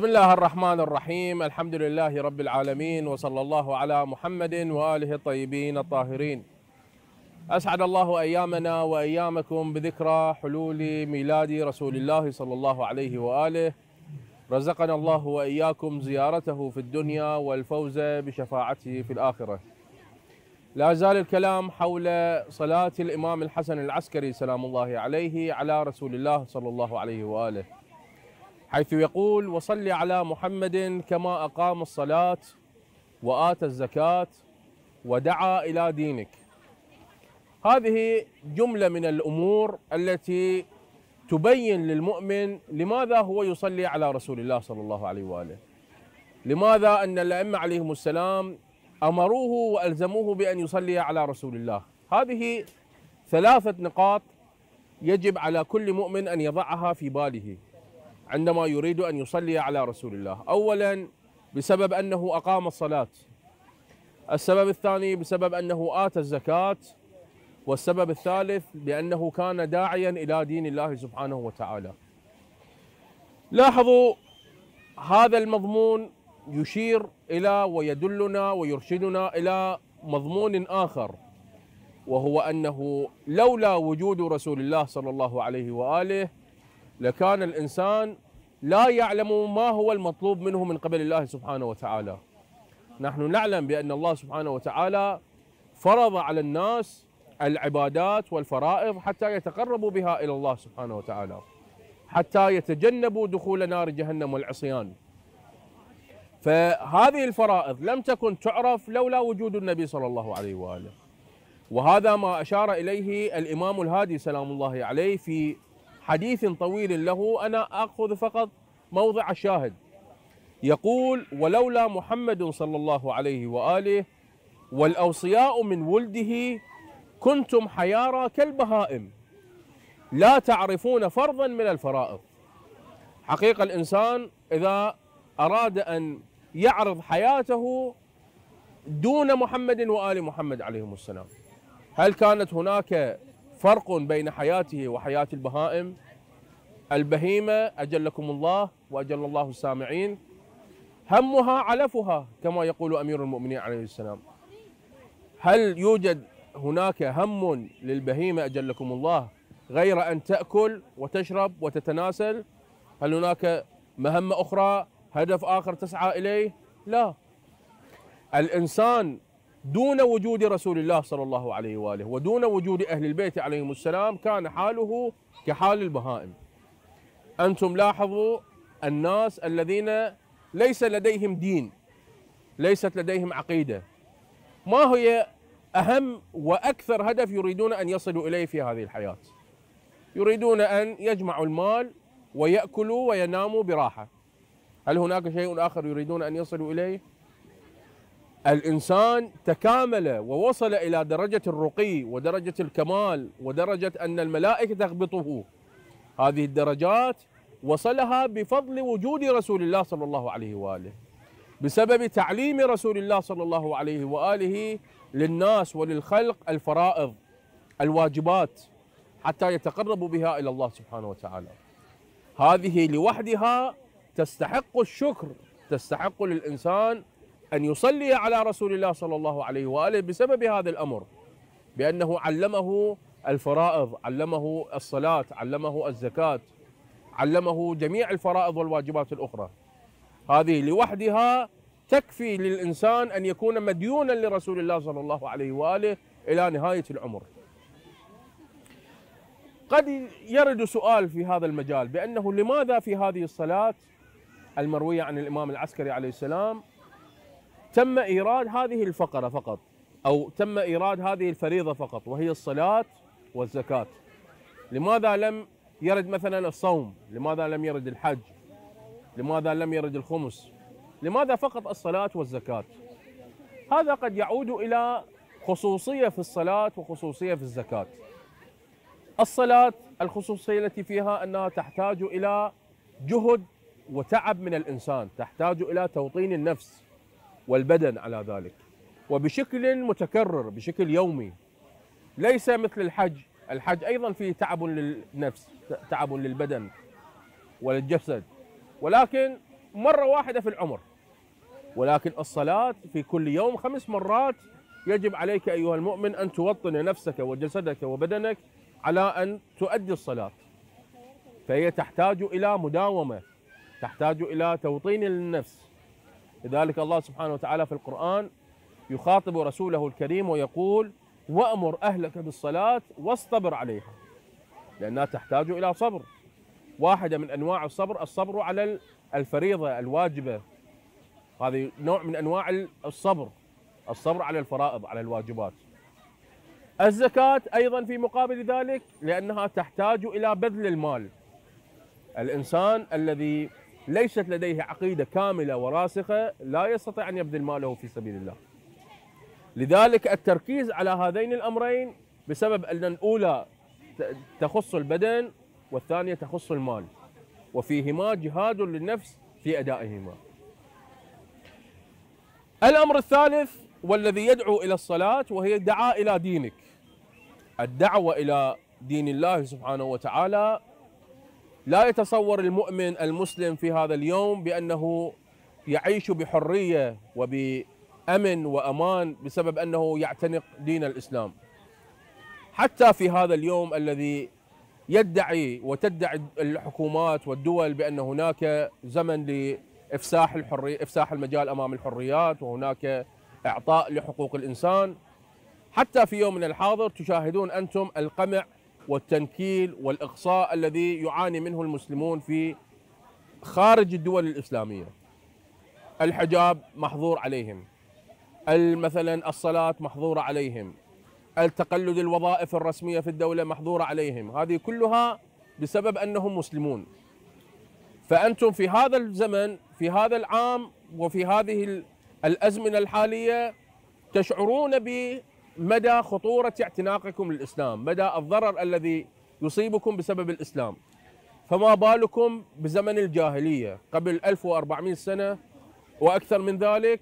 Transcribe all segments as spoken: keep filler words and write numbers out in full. بسم الله الرحمن الرحيم. الحمد لله رب العالمين، وصلى الله على محمد وآله الطيبين الطاهرين. أسعد الله أيامنا وأيامكم بذكرى حلول ميلاد رسول الله صلى الله عليه وآله، رزقنا الله وإياكم زيارته في الدنيا والفوز بشفاعته في الآخرة. لا زال الكلام حول صلاة الإمام الحسن العسكري سلام الله عليه على رسول الله صلى الله عليه وآله، حيث يقول: وصل على محمد كما أقام الصلاة وآتى الزكاة ودعا إلى دينك. هذه جملة من الأمور التي تبين للمؤمن لماذا هو يصلي على رسول الله صلى الله عليه وآله، لماذا أن الأئمة عليهم السلام أمروه وألزموه بأن يصلي على رسول الله. هذه ثلاثة نقاط يجب على كل مؤمن أن يضعها في باله عندما يريد أن يصلي على رسول الله. أولا، بسبب أنه أقام الصلاة. السبب الثاني بسبب أنه آتى الزكاة. والسبب الثالث لأنه كان داعيا إلى دين الله سبحانه وتعالى. لاحظوا هذا المضمون يشير إلى ويدلنا ويرشدنا إلى مضمون آخر، وهو أنه لولا وجود رسول الله صلى الله عليه وآله لكان الإنسان لا يعلم ما هو المطلوب منه من قبل الله سبحانه وتعالى. نحن نعلم بأن الله سبحانه وتعالى فرض على الناس العبادات والفرائض حتى يتقربوا بها إلى الله سبحانه وتعالى، حتى يتجنبوا دخول نار جهنم والعصيان. فهذه الفرائض لم تكن تعرف لولا وجود النبي صلى الله عليه وآله، وهذا ما أشار إليه الإمام الهادي سلام الله عليه في حديث طويل له، أنا أخذ فقط موضع الشاهد. يقول: ولولا محمد صلى الله عليه وآله والأوصياء من ولده كنتم حيارى كالبهائم لا تعرفون فرضا من الفرائض. حقيقة الإنسان إذا أراد أن يعرض حياته دون محمد وآل محمد عليهم السلام، هل كانت هناك فرق بين حياته وحياة البهائم البهيمة أجلكم الله وأجل الله السامعين؟ همها علفها كما يقول أمير المؤمنين عليه السلام. هل يوجد هناك هم للبهيمة أجلكم الله غير أن تأكل وتشرب وتتناسل؟ هل هناك مهمة أخرى، هدف آخر تسعى إليه؟ لا. الإنسان دون وجود رسول الله صلى الله عليه وآله ودون وجود أهل البيت عليهم السلام كان حاله كحال البهائم. أنتم لاحظوا الناس الذين ليس لديهم دين، ليست لديهم عقيدة، ما هي أهم وأكثر هدف يريدون أن يصلوا إليه في هذه الحياة؟ يريدون أن يجمعوا المال ويأكلوا ويناموا براحة. هل هناك شيء آخر يريدون أن يصلوا إليه؟ الإنسان تكامل ووصل إلى درجة الرقي ودرجة الكمال ودرجة أن الملائكة تغبطه. هذه الدرجات وصلها بفضل وجود رسول الله صلى الله عليه وآله، بسبب تعليم رسول الله صلى الله عليه وآله للناس وللخلق الفرائض الواجبات حتى يتقربوا بها إلى الله سبحانه وتعالى. هذه لوحدها تستحق الشكر، تستحق للإنسان أن يصلي على رسول الله صلى الله عليه وآله بسبب هذا الأمر، بأنه علمه الفرائض، علمه الصلاة، علمه الزكاة، علمه جميع الفرائض والواجبات الأخرى. هذه لوحدها تكفي للإنسان أن يكون مديونا لرسول الله صلى الله عليه وآله إلى نهاية العمر. قد يرد سؤال في هذا المجال بأنه لماذا في هذه الصلاة المروية عن الإمام العسكري عليه السلام تم إيراد هذه الفقرة فقط، أو تم إيراد هذه الفريضة فقط، وهي الصلاة والزكاة؟ لماذا لم يرد مثلا الصوم؟ لماذا لم يرد الحج؟ لماذا لم يرد الخمس؟ لماذا فقط الصلاة والزكاة؟ هذا قد يعود إلى خصوصية في الصلاة وخصوصية في الزكاة. الصلاة الخصوصية التي فيها أنها تحتاج إلى جهد وتعب من الإنسان، تحتاج إلى توطين النفس والبدن على ذلك، وبشكل متكرر، بشكل يومي، ليس مثل الحج. الحج أيضا فيه تعب للنفس، تعب للبدن وللجسد، ولكن مرة واحدة في العمر، ولكن الصلاة في كل يوم خمس مرات. يجب عليك أيها المؤمن أن توطن نفسك وجسدك وبدنك على أن تؤدي الصلاة، فهي تحتاج إلى مداومة، تحتاج إلى توطين للنفس. لذلك الله سبحانه وتعالى في القرآن يخاطب رسوله الكريم ويقول: وأمر أهلك بالصلاة واصطبر عليها، لأنها تحتاج إلى صبر. واحدة من أنواع الصبر الصبر على الفريضة الواجبة، هذه نوع من أنواع الصبر، الصبر على الفرائض على الواجبات. الزكاة أيضا في مقابل ذلك، لأنها تحتاج إلى بذل المال. الإنسان الذي ليست لديه عقيدة كاملة وراسخة لا يستطيع أن يبذل ماله في سبيل الله. لذلك التركيز على هذين الأمرين، بسبب أن الأولى تخص البدن والثانية تخص المال، وفيهما جهاد للنفس في أدائهما. الأمر الثالث والذي يدعو إلى الصلاة، وهي الدعاء إلى دينك، الدعوة إلى دين الله سبحانه وتعالى. لا يتصور المؤمن المسلم في هذا اليوم بأنه يعيش بحرية وبأمن وأمان بسبب أنه يعتنق دين الإسلام. حتى في هذا اليوم الذي يدعي وتدعي الحكومات والدول بأن هناك زمن لإفساح الحرية، إفساح المجال أمام الحريات، وهناك إعطاء لحقوق الإنسان، حتى في يومنا الحاضر تشاهدون أنتم القمع والتنكيل والإقصاء الذي يعاني منه المسلمون في خارج الدول الإسلامية. الحجاب محظور عليهم، مثلا الصلاة محظورة عليهم، التقلد الوظائف الرسمية في الدولة محظورة عليهم، هذه كلها بسبب أنهم مسلمون. فأنتم في هذا الزمن، في هذا العام، وفي هذه الأزمنة الحالية تشعرون بمدى خطورة اعتناقكم للإسلام، مدى الضرر الذي يصيبكم بسبب الإسلام، فما بالكم بزمن الجاهلية قبل ألف وأربعمئة سنة وأكثر من ذلك.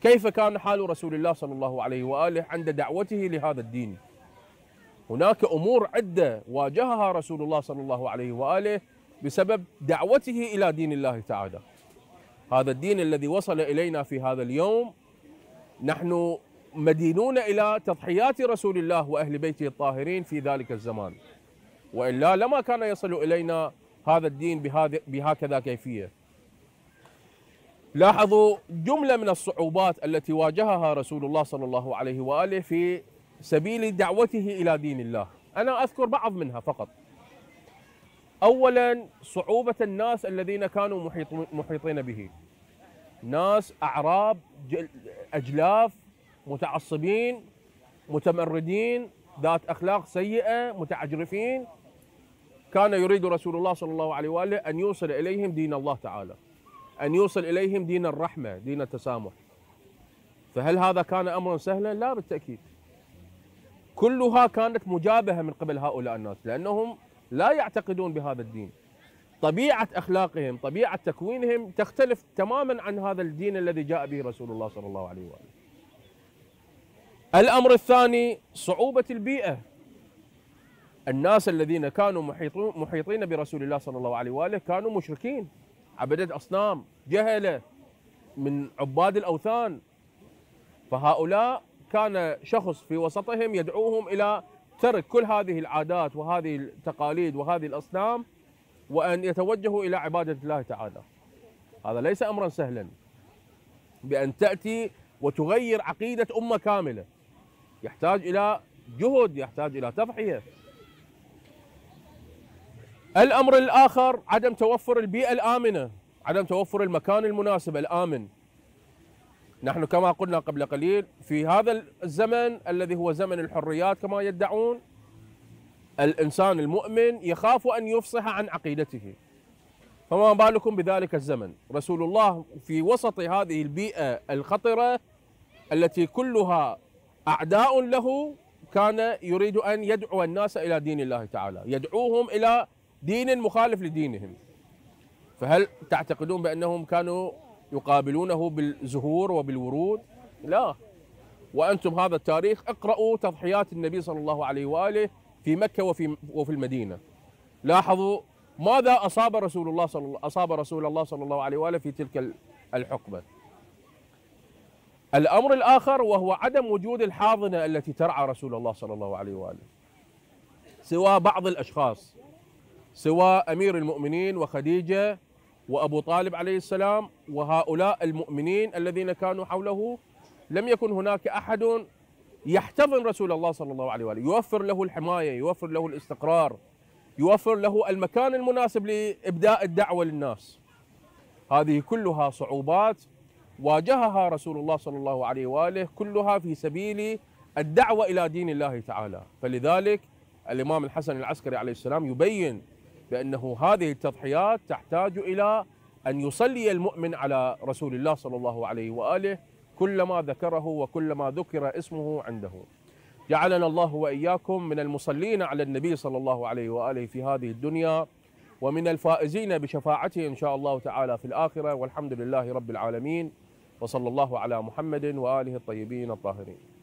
كيف كان حال رسول الله صلى الله عليه وآله عند دعوته لهذا الدين؟ هناك أمور عدة واجهها رسول الله صلى الله عليه وآله بسبب دعوته إلى دين الله تعالى. هذا الدين الذي وصل إلينا في هذا اليوم، نحن مدينون إلى تضحيات رسول الله وأهل بيته الطاهرين في ذلك الزمان، وإلا لما كان يصل إلينا هذا الدين بهكذا كيفية. لاحظوا جملة من الصعوبات التي واجهها رسول الله صلى الله عليه وآله في سبيل دعوته إلى دين الله، أنا أذكر بعض منها فقط. أولا، صعوبة الناس الذين كانوا محيطين به، ناس أعراب أجلاف متعصبين متمردين ذات أخلاق سيئة متعجرفين، كان يريد رسول الله صلى الله عليه وآله أن يوصل إليهم دين الله تعالى، أن يوصل إليهم دين الرحمة، دين التسامح. فهل هذا كان أمرا سهلا؟ لا، بالتأكيد. كلها كانت مجابهة من قبل هؤلاء الناس، لأنهم لا يعتقدون بهذا الدين. طبيعة أخلاقهم، طبيعة تكوينهم تختلف تماما عن هذا الدين الذي جاء به رسول الله صلى الله عليه وآله. الأمر الثاني، صعوبة البيئة. الناس الذين كانوا محيطين برسول الله صلى الله عليه وآله كانوا مشركين، عبدة أصنام، جهلة، من عباد الأوثان. فهؤلاء كان شخص في وسطهم يدعوهم إلى ترك كل هذه العادات وهذه التقاليد وهذه الأصنام، وأن يتوجهوا إلى عبادة الله تعالى. هذا ليس أمرا سهلا بأن تأتي وتغير عقيدة أمة كاملة، يحتاج إلى جهد، يحتاج إلى تضحية. الأمر الآخر، عدم توفر البيئة الآمنة، عدم توفر المكان المناسب الآمن. نحن كما قلنا قبل قليل في هذا الزمن الذي هو زمن الحريات كما يدعون، الإنسان المؤمن يخاف أن يفصح عن عقيدته، فما بالكم بذلك الزمن. رسول الله في وسط هذه البيئة الخطرة التي كلها أعداء له كان يريد أن يدعو الناس إلى دين الله تعالى، يدعوهم إلى دين مخالف لدينهم. فهل تعتقدون بأنهم كانوا يقابلونه بالزهور وبالورود؟ لا. وأنتم هذا التاريخ اقرأوا تضحيات النبي صلى الله عليه وآله في مكة وفي, وفي المدينة، لاحظوا ماذا أصاب رسول الله صلى الله أصاب رسول الله صلى الله عليه وآله في تلك الحقبة. الأمر الآخر وهو عدم وجود الحاضنة التي ترعى رسول الله صلى الله عليه وآله، سوى بعض الأشخاص، سوى أمير المؤمنين وخديجة وأبو طالب عليه السلام، وهؤلاء المؤمنين الذين كانوا حوله لم يكن هناك أحد يحتضن رسول الله صلى الله عليه وآله، يوفر له الحماية، يوفر له الاستقرار، يوفر له المكان المناسب لإبداء الدعوة للناس. هذه كلها صعوبات واجهها رسول الله صلى الله عليه وآله، كلها في سبيل الدعوة إلى دين الله تعالى. فلذلك الإمام الحسن العسكري عليه السلام يبين بأنه هذه التضحيات تحتاج إلى أن يصلي المؤمن على رسول الله صلى الله عليه وآله كلما ذكره وكلما ذكر اسمه عنده. جعلنا الله وإياكم من المصلين على النبي صلى الله عليه وآله في هذه الدنيا، ومن الفائزين بشفاعته إن شاء الله تعالى في الآخرة، والحمد لله رب العالمين، وصلى الله على محمد وآله الطيبين الطاهرين.